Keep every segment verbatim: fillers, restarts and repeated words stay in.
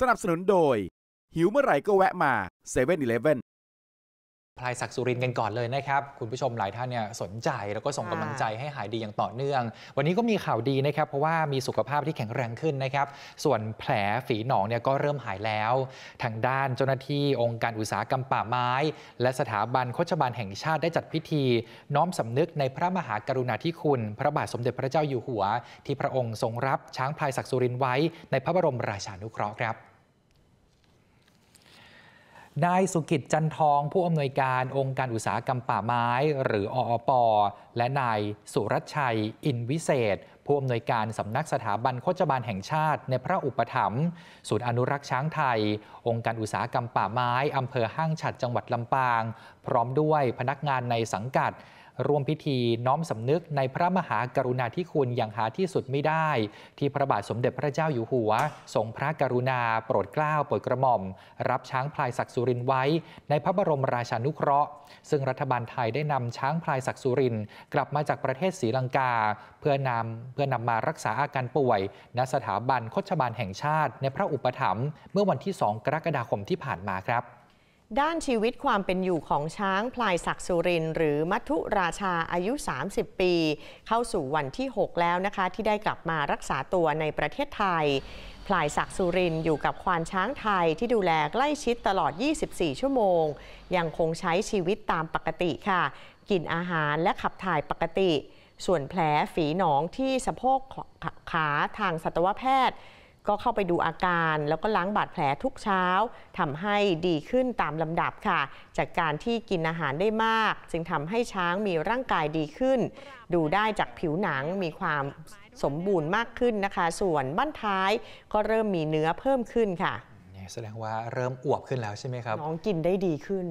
สนับสนุนโดยหิวเมื่อไหร่ก็แวะมา เซเว่น อีเลฟเว่นพลายศักดิ์สุรินทร์กันก่อนเลยนะครับคุณผู้ชมหลายท่านเนี่ยสนใจแล้วก็ส่งกำลังใจให้หายดีอย่างต่อเนื่องวันนี้ก็มีข่าวดีนะครับเพราะว่ามีสุขภาพที่แข็งแรงขึ้นนะครับส่วนแผลฝีหนองเนี่ยก็เริ่มหายแล้วทางด้านเจ้าหน้าที่องค์การอุตสาหกรรมป่าไม้และสถาบันโฆษบาลแห่งชาติได้จัดพิธีน้อมสำนึกในพระมหากรุณาธิคุณพระบาทสมเด็จพระเจ้าอยู่หัวที่พระองค์ทรงรับช้างพลายศักดิ์สุรินทร์ไว้ในพระบรมราชานุเคราะห์ครับนายสุกิจจันทองผู้อำนวยการองค์การอุตสาหกรรมป่าไม้หรือออปและนายสุรชัยอินวิเศษผู้อำนวยการสำนักสถาบันโฆษบาลแห่งชาติในพระอุปถัมภ์ศูนย์อนุรักษ์ช้างไทยองค์การอุตสาหกรรมป่าไม้อำเภอห้างฉัดจังหวัดลำปางพร้อมด้วยพนักงานในสังกัดร่วมพิธีน้อมสำนึกในพระมหากรุณาธิคุณอย่างหาที่สุดไม่ได้ที่พระบาทสมเด็จพระเจ้าอยู่หัวทรงพระกรุณาโปรดเกล้าโปรดกระหม่อมรับช้างพลายศักดิ์สุรินทร์ไว้ในพระบรมราชานุเคราะห์ซึ่งรัฐบาลไทยได้นำช้างพลายศักดิ์สุรินทร์กลับมาจากประเทศศรีลังกาเพื่อนำเพื่อนำมารักษาอาการป่วยณสถาบันโฆษบาลแห่งชาติในพระอุปถัมภ์เมื่อวันที่สองกรกฎาคมที่ผ่านมาครับด้านชีวิตความเป็นอยู่ของช้างพลายศักดิ์สุรินทร์หรือมัทุราชาอายุสามสิบปีเข้าสู่วันที่หกแล้วนะคะที่ได้กลับมารักษาตัวในประเทศไทยพลายศักดิ์สุรินทร์อยู่กับควานช้างไทยที่ดูแลใกล้ชิดตลอดยี่สิบสี่ชั่วโมงยังคงใช้ชีวิตตามปกติค่ะกินอาหารและขับถ่ายปกติส่วนแผลฝีหนองที่สะโพกขาทางสัตวแพทย์ก็เข้าไปดูอาการแล้วก็ล้างบาดแผลทุกเช้าทำให้ดีขึ้นตามลำดับค่ะจากการที่กินอาหารได้มากจึงทำให้ช้างมีร่างกายดีขึ้นดูได้จากผิวหนังมีความสมบูรณ์มากขึ้นนะคะส่วนบั้นท้ายก็เริ่มมีเนื้อเพิ่มขึ้นค่ะแสดงว่าเริ่มอวบขึ้นแล้วใช่ไหมครับน้องกินได้ดีขึ้น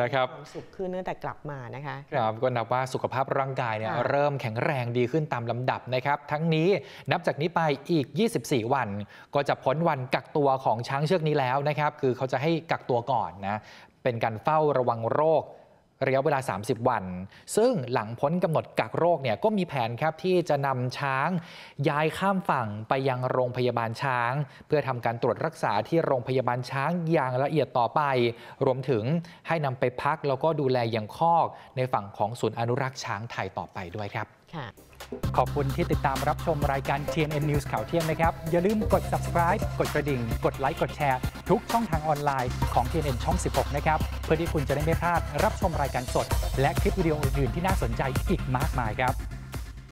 นะครับความสุขขึ้นตั้งแต่กลับมานะคะครับก็นับว่าสุขภาพร่างกายเนี่ยเริ่มแข็งแรงดีขึ้นตามลำดับนะครับทั้งนี้นับจากนี้ไปอีกยี่สิบสี่วันก็จะพ้นวันกักตัวของช้างเชือกนี้แล้วนะครับคือเขาจะให้กักตัวก่อนนะเป็นการเฝ้าระวังโรคระยะเวลาสามสิบวันซึ่งหลังพ้นกำหนดกักโรคเนี่ยก็มีแผนครับที่จะนำช้างย้ายข้ามฝั่งไปยังโรงพยาบาลช้างเพื่อทำการตรวจรักษาที่โรงพยาบาลช้างอย่างละเอียดต่อไปรวมถึงให้นำไปพักแล้วก็ดูแลยังคอกในฝั่งของศูนย์อนุรักษ์ช้างไทยต่อไปด้วยครับขอบคุณที่ติดตามรับชมรายการ ที เอ็น เอ็น นิวส์ ข่าวเที่ยงนะครับอย่าลืมกด ซับสไครบ์ กดกระดิ่งกดไลค์กดแชร์ทุกช่องทางออนไลน์ของ ที เอ็น เอ็น ช่องสิบหกนะครับเพื่อที่คุณจะได้ไม่พลาดรับชมรายการสดและคลิปวิดีโออื่นที่น่าสนใจอีกมากมายครับ